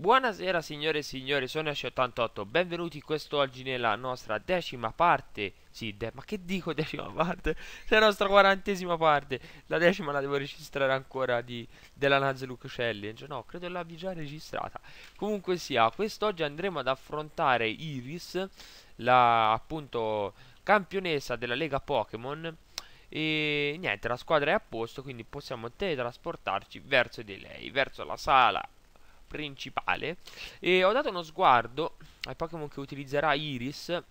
Buonasera signore e signori, sono Ash88, benvenuti quest'oggi nella nostra decima parte, la nostra 40ª parte, la decima la devo registrare ancora della Nuzlocke Challenge, no, credo l'abbia già registrata. Comunque sia, quest'oggi andremo ad affrontare Iris, la appunto campionessa della Lega Pokémon. E niente, la squadra è a posto, quindi possiamo teletrasportarci verso di lei, verso la sala principale. E ho dato uno sguardo ai Pokémon che utilizzerà Iris.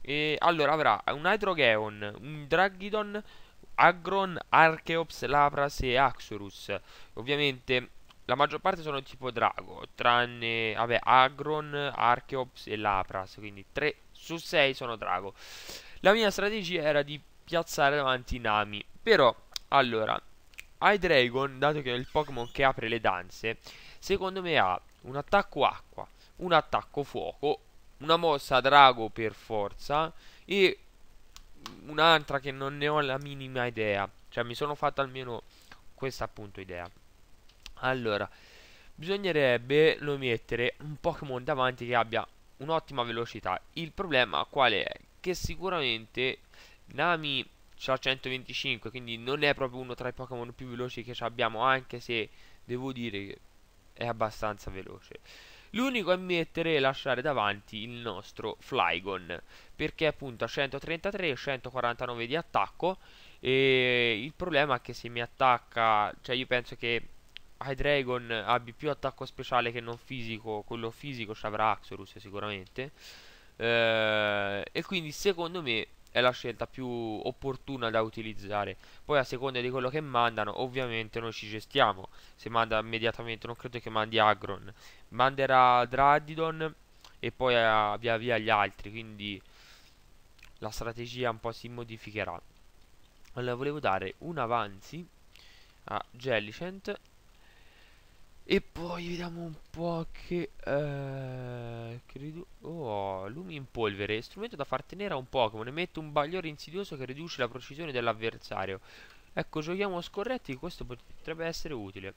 E allora avrà un Hydreigon, un Druddigon, Aggron, Archeops, Lapras e Haxorus. Ovviamente la maggior parte sono tipo drago, tranne vabbè, Aggron, Archeops e Lapras, quindi 3 su 6 sono drago. La mia strategia era di piazzare davanti Nami, però allora Hydreigon, dato che è il Pokémon che apre le danze, secondo me ha un attacco acqua, un attacco fuoco, una mossa drago per forza e un'altra che non ne ho la minima idea. Cioè mi sono fatta almeno questa appunto idea. Allora, bisognerebbe mettere un Pokémon davanti che abbia un'ottima velocità. Il problema qual è? Che sicuramente Nami c'ha 125, quindi non è proprio uno tra i Pokémon più veloci che abbiamo, anche se devo dire che è abbastanza veloce. L'unico è mettere e lasciare davanti il nostro Flygon, perché appunto ha 133 e 149 di attacco. E il problema è che se mi attacca, cioè io penso che Hydreigon abbia più attacco speciale che non fisico. Quello fisico ci avrà Haxorus sicuramente, e quindi secondo me è la scelta più opportuna da utilizzare. Poi a seconda di quello che mandano, ovviamente noi ci gestiamo. Se manda immediatamente, non credo che mandi Aggron, manderà Druddigon e poi via via gli altri, quindi la strategia un po' si modificherà. Allora volevo dare un avanzi a Jellicent e poi vediamo un po' che credo... Oh, lumi in polvere, strumento da far tenere a un Pokémon, emette un bagliore insidioso che riduce la precisione dell'avversario. Ecco, giochiamo scorretti, questo potrebbe essere utile.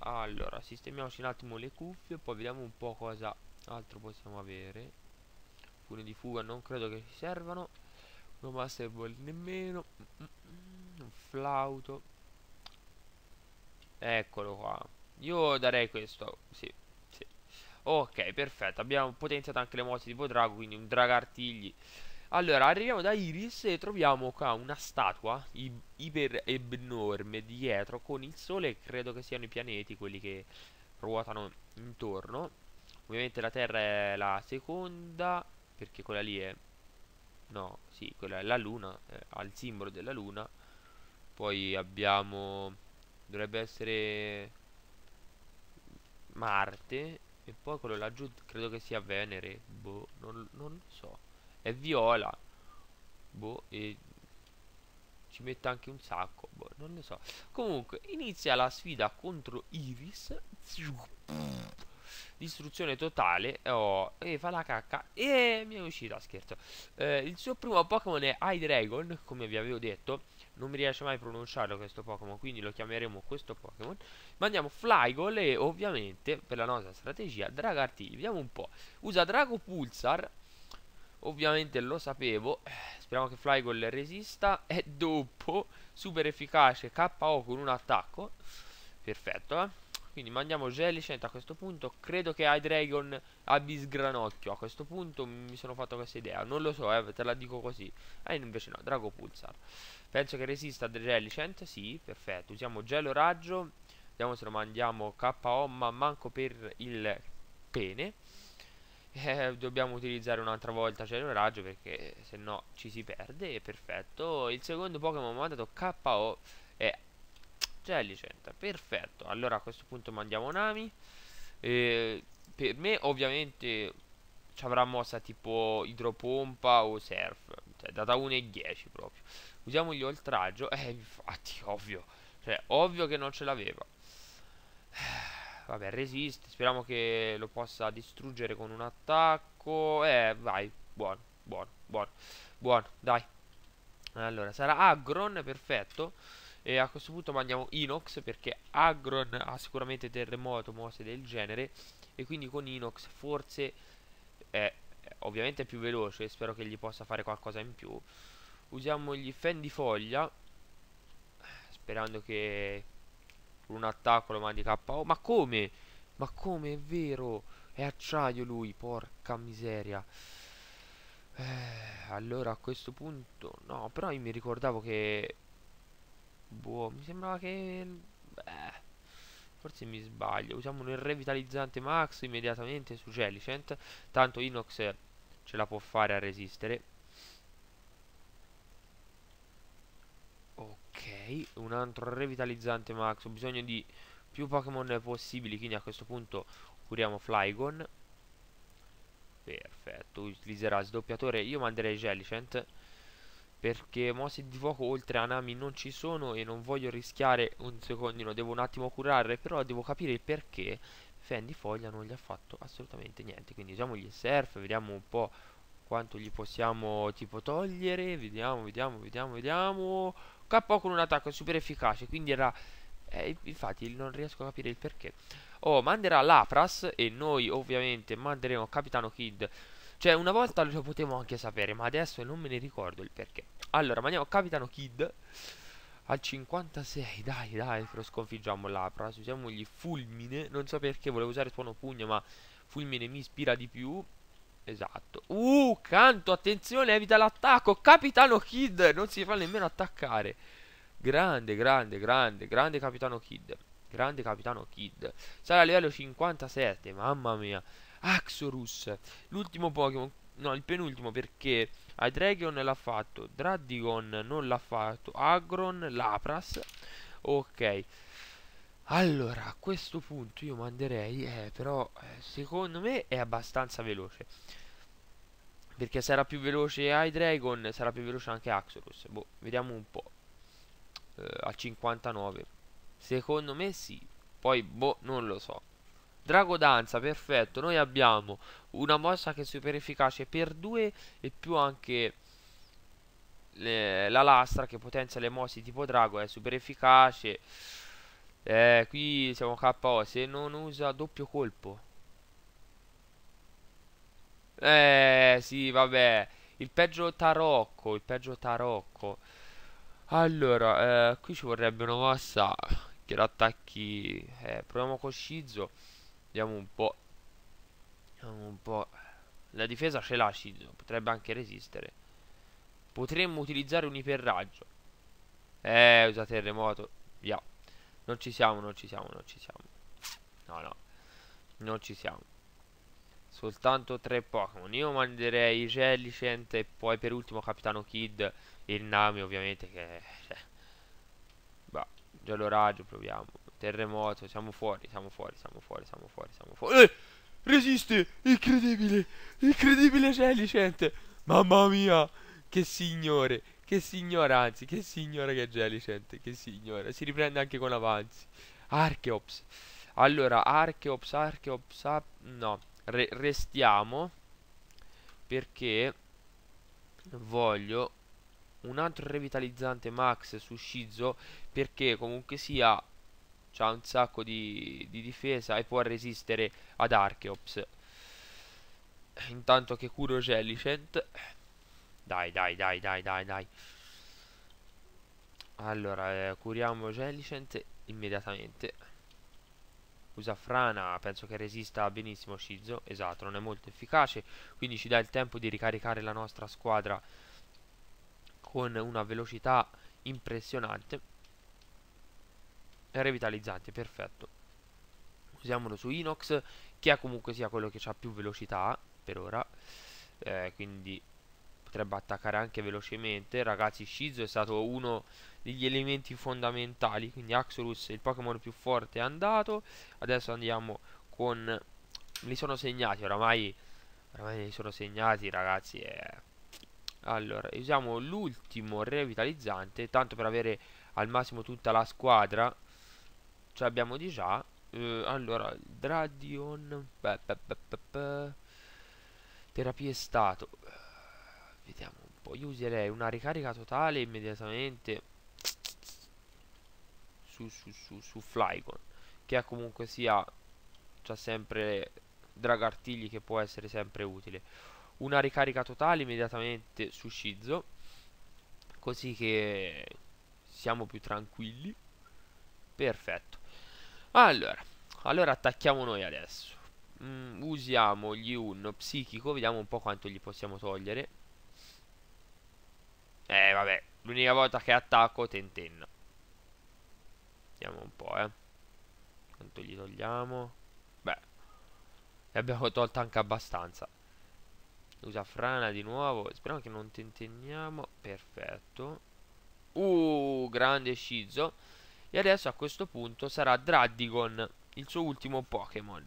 Allora, sistemiamoci un attimo le cuffie, poi vediamo un po' cosa altro possiamo avere. Fune di fuga non credo che ci servano, non Master Ball nemmeno, un flauto, eccolo qua. Io darei questo, sì. Ok, perfetto, abbiamo potenziato anche le mosse tipo drago, quindi un dragartigli. Allora, arriviamo da Iris e troviamo qua una statua iper enorme dietro con il sole. Credo che siano i pianeti quelli che ruotano intorno. Ovviamente la Terra è la seconda, perché quella lì è... no, sì, quella è la Luna, ha il simbolo della Luna. Poi abbiamo... dovrebbe essere... Marte, e poi quello laggiù credo che sia Venere, boh, non lo so, è viola, boh, e ci mette anche un sacco, boh, non lo so. Comunque inizia la sfida contro Iris, distruzione totale, oh, e fa la cacca e mi è uscita, scherzo. Il suo primo Pokémon è Hydreigon, come vi avevo detto. Non mi riesce mai a pronunciarlo questo Pokémon, quindi lo chiameremo questo Pokémon. Mandiamo Flygon e ovviamente per la nostra strategia Dragartigli. Vediamo un po'. Usa Drago Pulsar. Ovviamente lo sapevo. Speriamo che Flygon resista. E dopo super efficace KO con un attacco. Perfetto, eh? Quindi mandiamo Jellicent a questo punto. Credo che Hydreigon abbia sgranocchio. A questo punto mi sono fatto questa idea. Non lo so, te la dico così. Invece no, Drago Pulsar. Penso che resista Jellicent. Sì, perfetto. Usiamo Gelo Raggio. Vediamo se lo mandiamo KO, ma manco per il pene. Dobbiamo utilizzare un'altra volta Gelo Raggio perché se no ci si perde. Perfetto. Il secondo Pokémon mandato KO è Jellicent, perfetto. Allora a questo punto mandiamo Nami. Per me ovviamente ci avrà mossa tipo idropompa o surf, cioè data 1 e 10 proprio. Usiamo gli oltraggio, infatti ovvio, cioè ovvio che non ce l'aveva. Vabbè, resiste, speriamo che lo possa distruggere con un attacco. Vai, buono, buono, buono, buono, dai. Allora sarà Aggron, perfetto. E a questo punto mandiamo Inox, perché Aggron ha sicuramente terremoto, mosse del genere, e quindi con Inox forse ovviamente è più veloce, spero che gli possa fare qualcosa in più. Usiamogli Fendifoglia, sperando che con un attacco lo mandi KO. Ma come? Ma come, è vero? È acciaio lui, porca miseria. Allora a questo punto no, però io mi ricordavo che boh, mi sembrava che forse mi sbaglio. Usiamo un revitalizzante max immediatamente su Jellicent, tanto Inox ce la può fare a resistere. Ok, un altro revitalizzante max, ho bisogno di più Pokémon possibili, quindi a questo punto curiamo Flygon. Perfetto, utilizzerà sdoppiatore. Io manderei Jellicent, perché mosse di fuoco oltre a Nami non ci sono e non voglio rischiare un secondino. Devo un attimo curare, però devo capire il perché Fendifoglia non gli ha fatto assolutamente niente. Quindi usiamo gli Surf, vediamo un po' quanto gli possiamo tipo togliere. Vediamo KO con un attacco super efficace, quindi era infatti non riesco a capire il perché. Oh, manderà Lapras e noi ovviamente manderemo Capitano Kid. Cioè, una volta lo potevo anche sapere, ma adesso non me ne ricordo il perché. Allora, mandiamo Capitano Kid al 56. Dai, lo sconfiggiamo Lapras. Usiamogli Fulmine. Non so perché volevo usare Tuono Pugno, ma Fulmine mi ispira di più. Esatto. Canto, attenzione, evita l'attacco. Capitano Kid non si fa nemmeno attaccare. Grande Capitano Kid. Sarà a livello 57, mamma mia. Haxorus, l'ultimo Pokémon, no, il penultimo, perché Hydreigon l'ha fatto, Druddigon non l'ha fatto, Aggron, Lapras. Ok, allora a questo punto io manderei però secondo me è abbastanza veloce, perché sarà più veloce Hydreigon, sarà più veloce anche Haxorus. Boh, vediamo un po'. A 59 secondo me sì, poi boh, non lo so. Drago Danza, perfetto, noi abbiamo una mossa che è super efficace per 2 e più anche la lastra che potenzia le mosse tipo drago, è super efficace. Qui siamo KO se non usa doppio colpo. Sì, vabbè, il peggio tarocco. Allora, qui ci vorrebbe una mossa che lo attacchi. Proviamo con Scizor. Vediamo un po'. La difesa ce l'ha Scizor, potrebbe anche resistere. Potremmo utilizzare un iperraggio. Usa terremoto. Via. Yeah. Non ci siamo. No. Non ci siamo. Soltanto 3 Pokémon. Io manderei Jellicent e poi per ultimo Capitano Kid e il Nami, ovviamente, che bah, giallo raggio, proviamo. Terremoto, siamo fuori. Resiste, incredibile Jellicent. Mamma mia, che signore che è Jellicent, che signore. Si riprende anche con avanzi. Archeops. Allora, Archeops, no, restiamo, perché voglio un altro revitalizzante max su Scizor, perché comunque sia c'ha un sacco di difesa e può resistere ad Archeops. Intanto che curo Jellicent. Dai. Allora, curiamo Jellicent immediatamente. Usa frana, penso che resista benissimo Scizor. Esatto, non è molto efficace, quindi ci dà il tempo di ricaricare la nostra squadra con una velocità impressionante. Revitalizzante, perfetto. Usiamolo su Inox, che è comunque sia quello che ha più velocità per ora, quindi potrebbe attaccare anche velocemente. Ragazzi, Scizor è stato uno degli elementi fondamentali, quindi Haxorus, il Pokémon più forte, è andato. Adesso andiamo con... li sono segnati, oramai li sono segnati, ragazzi. Allora, usiamo l'ultimo revitalizzante, tanto per avere al massimo tutta la squadra. Ce l'abbiamo di già. Allora, Druddigon, terapia è stato. Vediamo un po'. Io userei una ricarica totale immediatamente. su Flygon, che ha comunque sia, c'ha sempre Dragartigli, che può essere sempre utile. Una ricarica totale immediatamente su Scizor, così che siamo più tranquilli. Perfetto. Allora attacchiamo noi adesso. Usiamo gli un psichico, vediamo un po' quanto gli possiamo togliere. Vabbè, l'unica volta che attacco tentenna. Vediamo un po', quanto gli togliamo. Beh, ne abbiamo tolto anche abbastanza. Usa frana di nuovo. Speriamo che non tentenniamo. Perfetto. Grande Scizor. E adesso a questo punto sarà Druddigon, il suo ultimo Pokémon.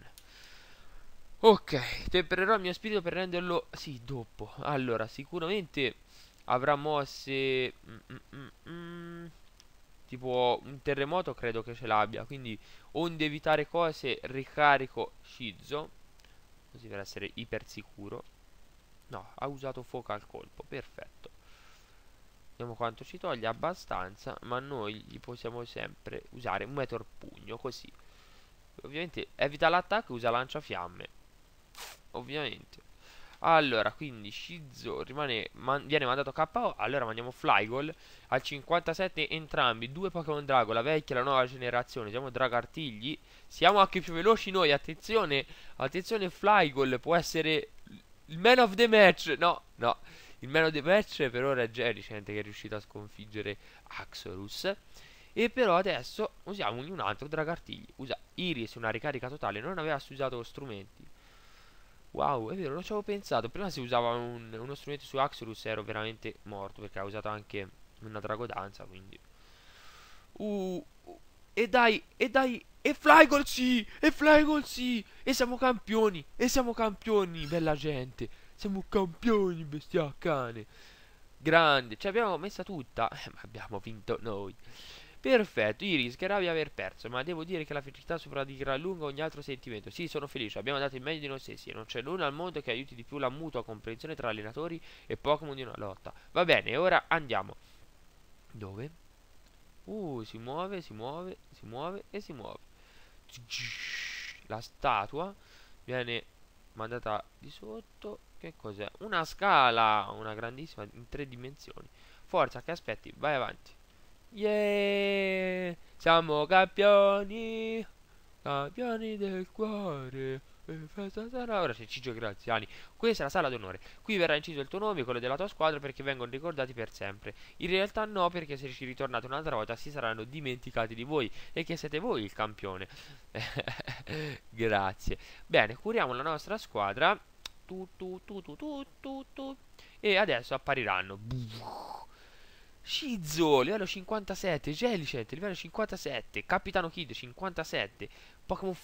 Ok, tempererò il mio spirito per renderlo... sì, dopo. Allora, sicuramente avrà mosse... tipo un terremoto credo che ce l'abbia. Quindi, onde evitare cose, ricarico Scizor, così per essere iper sicuro. No, ha usato foca al colpo, perfetto. Vediamo quanto ci toglie, abbastanza. Ma noi gli possiamo sempre usare un meteor pugno, così. Ovviamente evita l'attacco e usa lanciafiamme. Ovviamente. Allora, quindi Scizor rimane, viene mandato KO. Allora mandiamo Flygon al 57 entrambi. Due Pokémon Drago, la vecchia e la nuova generazione. Siamo Dragartigli. Siamo anche più veloci noi, attenzione. Attenzione, Flygon può essere... il man of the match, no, il man of the match per ora è Jellicent, che è riuscito a sconfiggere Haxorus. E però adesso usiamo un altro Dragartigli. Usa Iris, una ricarica totale, non aveva usato strumenti. Wow, è vero, non ci avevo pensato. Prima se usava uno strumento su Haxorus ero veramente morto, perché ha usato anche una Dragodanza, quindi... E dai, e Flygon sì, e siamo campioni, bella gente, siamo campioni, bestia cane. Grande, ci abbiamo messa tutta, ma abbiamo vinto noi. Perfetto, io rischierò di aver perso, ma devo dire che la felicità supera di gran lunga ogni altro sentimento. Sì, sono felice, abbiamo dato il meglio di noi stessi e non c'è nulla al mondo che aiuti di più la mutua comprensione tra allenatori e Pokémon di una lotta. Va bene, ora andiamo. Dove? Si muove. La statua viene mandata di sotto. Che cos'è? Una scala, una grandissima, in 3 dimensioni. Forza, che aspetti? Vai avanti. Yeah! Siamo campioni, campioni del cuore. Ora c'è Ciccio Graziani. Questa è la sala d'onore. Qui verrà inciso il tuo nome e quello della tua squadra, perché vengono ricordati per sempre. In realtà no, perché se ci ritornate un'altra volta si saranno dimenticati di voi e che siete voi il campione. Grazie. Bene, curiamo la nostra squadra. E adesso appariranno Scizor, livello 57, Jellicent, livello 57, Capitano Kid 57, Pokémon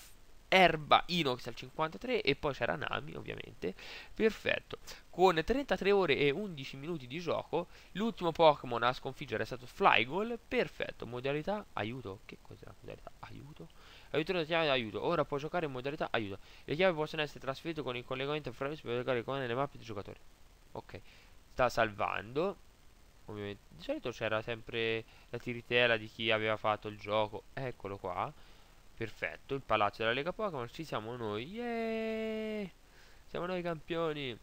Erba Inox al 53 e poi c'era Nami, ovviamente. Perfetto. Con 33 ore e 11 minuti di gioco, l'ultimo Pokémon a sconfiggere è stato Flygon. Perfetto. Modalità aiuto. Che cos'è la modalità aiuto? Aiutare la chiave d'aiuto. Ora può giocare in modalità aiuto. Le chiavi possono essere trasferite con il collegamento Flavis per giocare con le mappe del giocatore. Ok. Sta salvando. Ovviamente. Di solito c'era sempre la tiritela di chi aveva fatto il gioco. Eccolo qua. Perfetto, il palazzo della Lega Pokémon, ci siamo noi, yeah! Siamo noi campioni.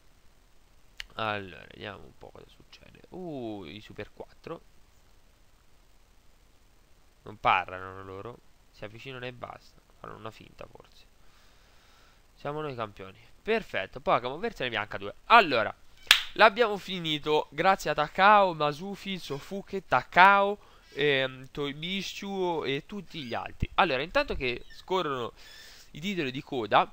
Allora, vediamo un po' cosa succede. I Super 4. Non parlano loro, si avvicinano e basta, fanno una finta forse. Siamo noi campioni. Perfetto, Pokémon versione bianca 2. Allora, l'abbiamo finito, grazie a Takao, Masufi, Sofuke, Takao, Toibishu e tutti gli altri. Allora, intanto che scorrono i titoli di coda,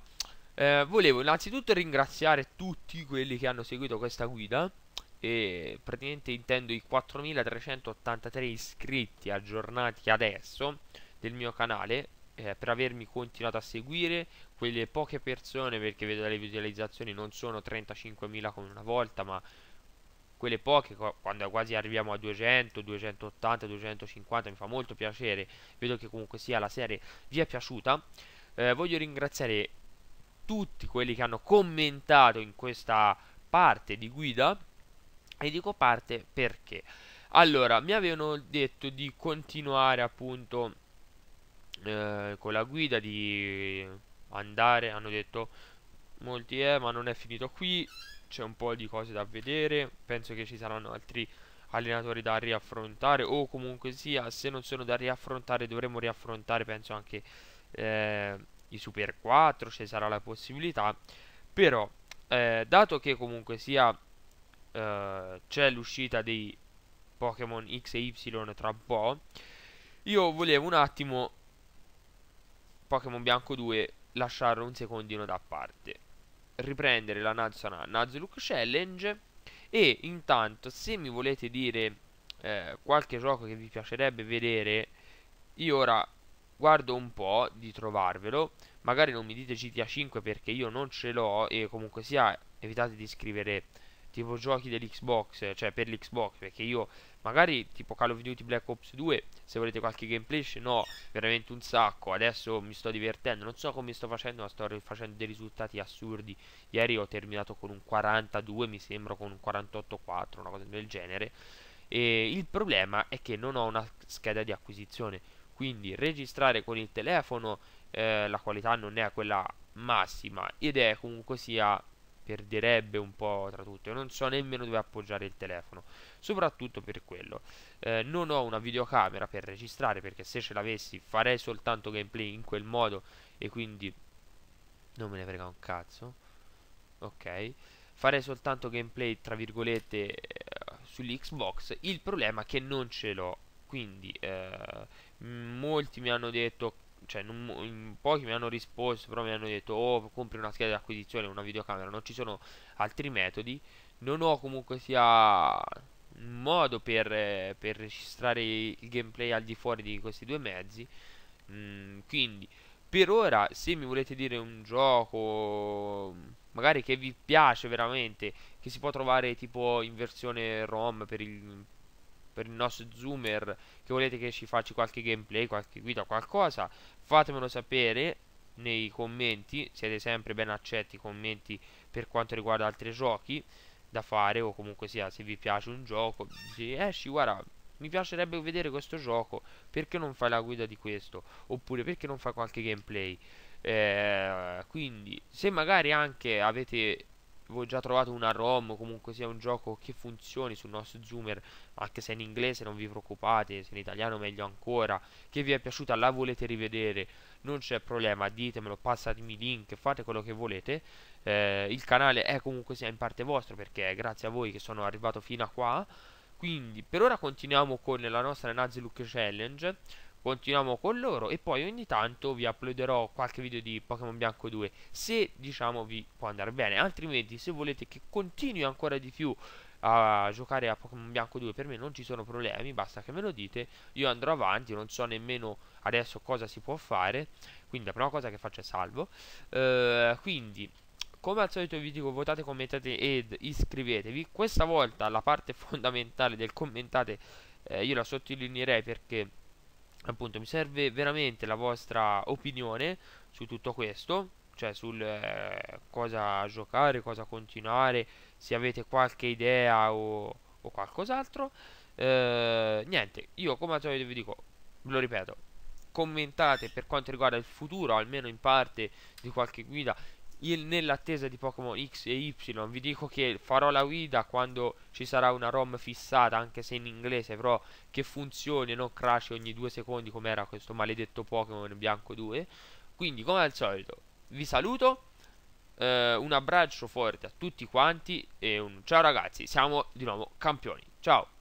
volevo innanzitutto ringraziare tutti quelli che hanno seguito questa guida, e praticamente intendo i 4383 iscritti aggiornati adesso del mio canale, per avermi continuato a seguire. Quelle poche persone, perché vedo dalle visualizzazioni non sono 35.000 come una volta, ma quelle poche, quando quasi arriviamo a 200, 280, 250, mi fa molto piacere. Vedo che comunque sia la serie vi è piaciuta. Voglio ringraziare tutti quelli che hanno commentato in questa parte di guida. E dico parte perché. Allora, mi avevano detto di continuare appunto con la guida di andare, hanno detto molti ma non è finito qui, c'è un po' di cose da vedere, penso che ci saranno altri allenatori da riaffrontare, o comunque sia, se non sono da riaffrontare dovremo riaffrontare penso anche i Super 4, ci sarà la possibilità, però dato che comunque sia c'è l'uscita dei Pokémon X e Y tra un po', io volevo un attimo Pokémon Bianco 2 lasciare un secondino da parte, riprendere la Nuzlocke Challenge, e intanto se mi volete dire qualche gioco che vi piacerebbe vedere, io ora guardo un po' di trovarvelo, magari non mi dite GTA 5 perché io non ce l'ho, e comunque sia evitate di scrivere tipo giochi dell'Xbox, cioè per l'Xbox, perché io magari tipo Call of Duty Black Ops 2, se volete qualche gameplay, se no veramente un sacco, adesso mi sto divertendo, non so come sto facendo ma sto facendo dei risultati assurdi, ieri ho terminato con un 42 mi sembra, con un 48,4, una cosa del genere, e il problema è che non ho una scheda di acquisizione, quindi registrare con il telefono la qualità non è quella massima ed è comunque sia perderebbe un po' tra tutto, e non so nemmeno dove appoggiare il telefono, soprattutto per quello. Non ho una videocamera per registrare, perché se ce l'avessi farei soltanto gameplay in quel modo e quindi non me ne frega un cazzo, ok, farei soltanto gameplay tra virgolette sull'Xbox. Il problema è che non ce l'ho, quindi molti mi hanno detto, cioè pochi mi hanno risposto, però mi hanno detto oh compri una scheda di acquisizione, una videocamera, non ci sono altri metodi, non ho comunque sia un modo per registrare il gameplay al di fuori di questi due mezzi, quindi per ora se mi volete dire un gioco magari che vi piace veramente, che si può trovare tipo in versione ROM per il nostro zoomer, che volete che ci faccia qualche gameplay, qualche guida, qualcosa, fatemelo sapere nei commenti, siete sempre ben accetti i commenti per quanto riguarda altri giochi da fare, o comunque sia se vi piace un gioco, esci guarda mi piacerebbe vedere questo gioco, perché non fai la guida di questo, oppure perché non fai qualche gameplay, quindi se magari anche avete ho già trovato una ROM o comunque sia un gioco che funzioni sul nostro zoomer, anche se in inglese non vi preoccupate, se in italiano meglio ancora, che vi è piaciuta, la volete rivedere, non c'è problema, ditemelo, passatemi i link, fate quello che volete, il canale è comunque sia in parte vostro perché è grazie a voi che sono arrivato fino a qua, quindi per ora continuiamo con la nostra Nuzlocke Challenge, continuiamo con loro, e poi ogni tanto vi uploaderò qualche video di Pokémon Bianco 2 se diciamo vi può andare bene, altrimenti se volete che continui ancora di più a giocare a Pokémon Bianco 2 per me non ci sono problemi, basta che me lo dite, io andrò avanti, non so nemmeno adesso cosa si può fare, quindi la prima cosa che faccio è salvo, quindi come al solito vi dico votate, commentate ed iscrivetevi, questa volta la parte fondamentale del commentate io la sottolineerei perché appunto mi serve veramente la vostra opinione su tutto questo, cioè sul cosa giocare, cosa continuare, se avete qualche idea o qualcos'altro, niente, io come al solito vi dico, ve lo ripeto, commentate per quanto riguarda il futuro, almeno in parte di qualche guida, nell'attesa di Pokémon X e Y vi dico che farò la guida quando ci sarà una ROM fissata, anche se in inglese, però che funzioni e non crash ogni 2 secondi come era questo maledetto Pokémon Bianco 2, quindi come al solito vi saluto, un abbraccio forte a tutti quanti e un ciao ragazzi, siamo di nuovo campioni, ciao!